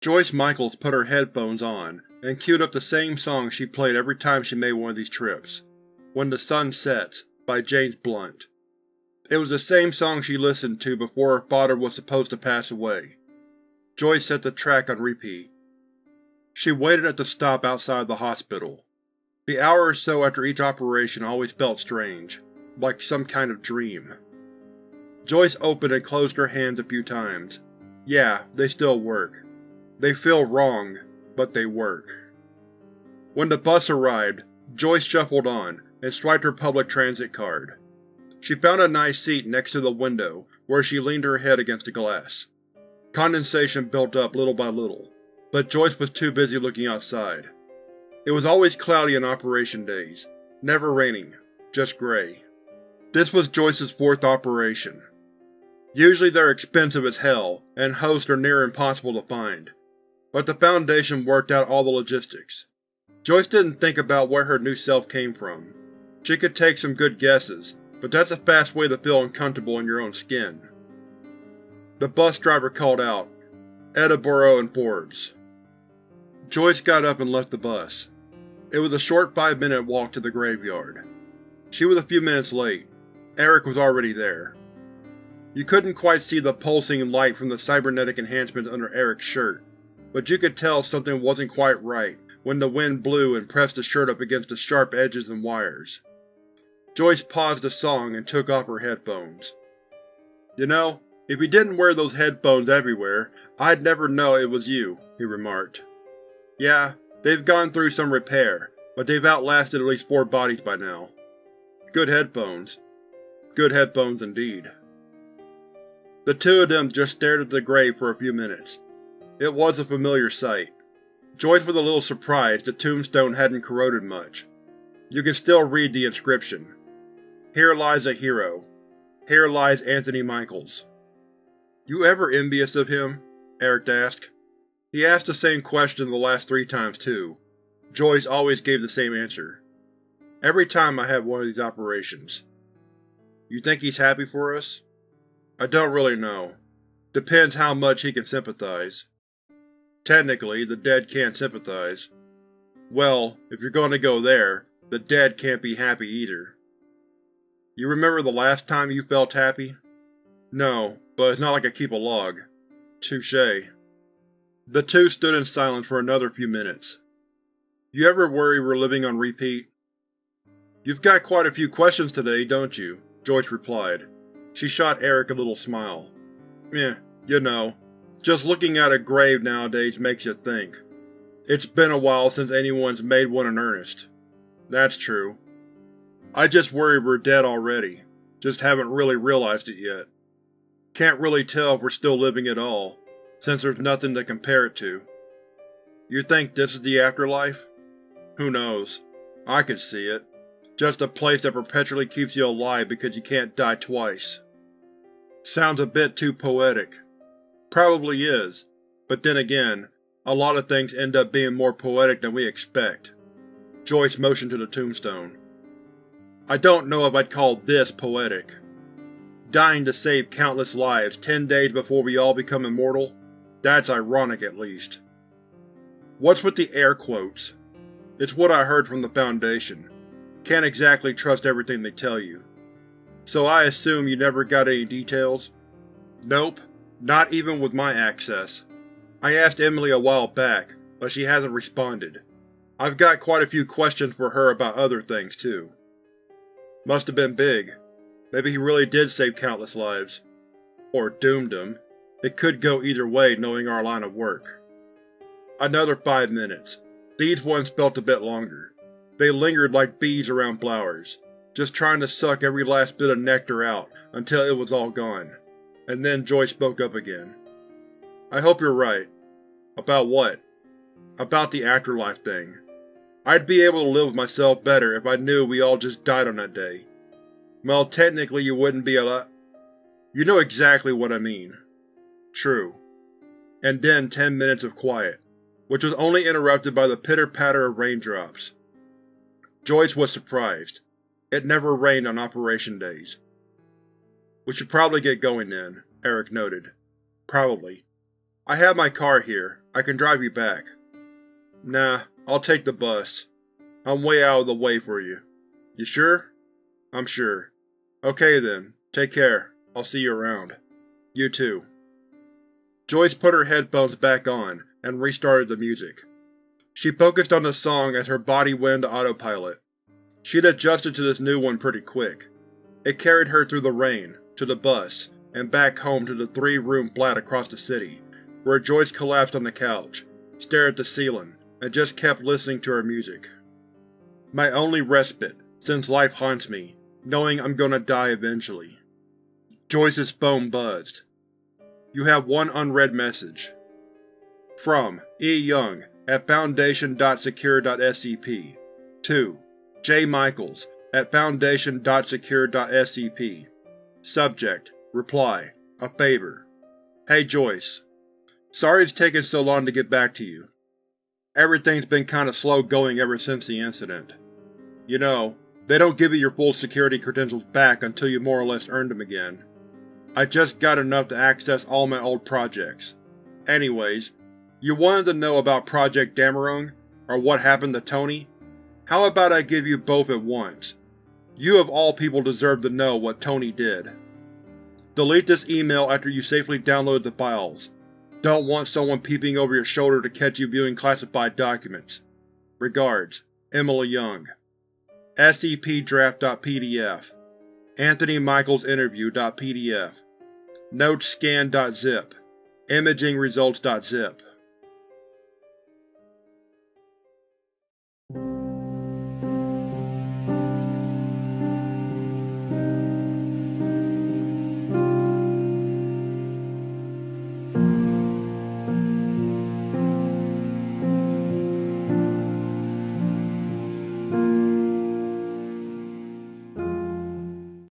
Joyce Michaels put her headphones on and queued up the same song she played every time she made one of these trips, When the Sun Sets by James Blunt. It was the same song she listened to before her father was supposed to pass away. Joyce set the track on repeat. She waited at the stop outside the hospital. The hour or so after each operation always felt strange, like some kind of dream. Joyce opened and closed her hands a few times. Yeah, they still work. They feel wrong, but they work. When the bus arrived, Joyce shuffled on and swiped her public transit card. She found a nice seat next to the window where she leaned her head against the glass. Condensation built up little by little, but Joyce was too busy looking outside. It was always cloudy on operation days, never raining, just gray. This was Joyce's fourth operation. Usually they're expensive as hell, and hosts are near impossible to find. But the Foundation worked out all the logistics. Joyce didn't think about where her new self came from. She could take some good guesses, but that's a fast way to feel uncomfortable in your own skin. The bus driver called out, "Edaburrow and Forbes." Joyce got up and left the bus. It was a short 5-minute walk to the graveyard. She was a few minutes late. Eric was already there. You couldn't quite see the pulsing light from the cybernetic enhancements under Eric's shirt, but you could tell something wasn't quite right when the wind blew and pressed the shirt up against the sharp edges and wires. Joyce paused the song and took off her headphones. "You know, if you didn't wear those headphones everywhere, I'd never know it was you," he remarked. "Yeah, they've gone through some repair, but they've outlasted at least 4 bodies by now." "Good headphones." "Good headphones indeed." The two of them just stared at the grave for a few minutes. It was a familiar sight. Joyce was a little surprised the tombstone hadn't corroded much. You could still read the inscription. "Here lies a hero. Here lies Anthony Michaels." "You ever envious of him?" Eric asked. He asked the same question the last 3 times too. Joyce always gave the same answer. "Every time I have one of these operations." "You think he's happy for us?" "I don't really know. Depends how much he can sympathize." "Technically, the dead can't sympathize." "Well, if you're going to go there, the dead can't be happy either." "You remember the last time you felt happy?" "No, but it's not like I keep a log." "Touché." The two stood in silence for another few minutes. "You ever worry we're living on repeat?" "You've got quite a few questions today, don't you?" Joyce replied. She shot Eric a little smile. You know, just looking at a grave nowadays makes you think. It's been a while since anyone's made one in earnest." "That's true. I just worry we're dead already, just haven't really realized it yet. Can't really tell if we're still living at all, since there's nothing to compare it to." "You think this is the afterlife?" "Who knows? I could see it. Just a place that perpetually keeps you alive because you can't die twice." "Sounds a bit too poetic." "Probably is, but then again, a lot of things end up being more poetic than we expect." Joyce motioned to the tombstone. "I don't know if I'd call this poetic. Dying to save countless lives 10 days before we all become immortal? That's ironic, at least." "What's with the air quotes?" "It's what I heard from the Foundation. Can't exactly trust everything they tell you." "So I assume you never got any details?" "Nope, not even with my access. I asked Emily a while back, but she hasn't responded. I've got quite a few questions for her about other things, too." "Must have been big. Maybe he really did save countless lives. Or doomed them. It could go either way, knowing our line of work." Another 5 minutes. These ones felt a bit longer. They lingered like bees around flowers, just trying to suck every last bit of nectar out until it was all gone. And then Joyce spoke up again. "I hope you're right." "About what?" "About the afterlife thing. I'd be able to live with myself better if I knew we all just died on that day." "Well, technically you wouldn't be alive." "You know exactly what I mean." "True." And then 10 minutes of quiet, which was only interrupted by the pitter-patter of raindrops. Joyce was surprised. It never rained on operation days. "We should probably get going then," Eric noted. "Probably. I have my car here. I can drive you back. Nah, I'll take the bus. I'm way out of the way for you. You sure? I'm sure. Okay then, take care. I'll see you around. You too. Joyce put her headphones back on and restarted the music. She focused on the song as her body went into autopilot. She'd adjusted to this new one pretty quick. It carried her through the rain, to the bus, and back home to the three-room flat across the city, where Joyce collapsed on the couch, stared at the ceiling, and just kept listening to her music. My only respite, since life haunts me, knowing I'm gonna die eventually. Joyce's phone buzzed. You have one unread message. From E. Young at foundation.secure.scp to J. Michaels at foundation.secure.scp. Subject: Reply, a favor. Hey Joyce. Sorry it's taken so long to get back to you. Everything's been kinda slow going ever since the incident. You know, they don't give you your full security credentials back until you more or less earned them again. I just got enough to access all my old projects. Anyways, you wanted to know about Project Damerung, or what happened to Tony? How about I give you both at once? You of all people deserve to know what Tony did. Delete this email after you safely download the files. Don't want someone peeping over your shoulder to catch you viewing classified documents. Regards, Emily Young. SCP-Draft.pdf Anthony Michaels Interview.pdf Notes Scan.zip Imaging Results.zip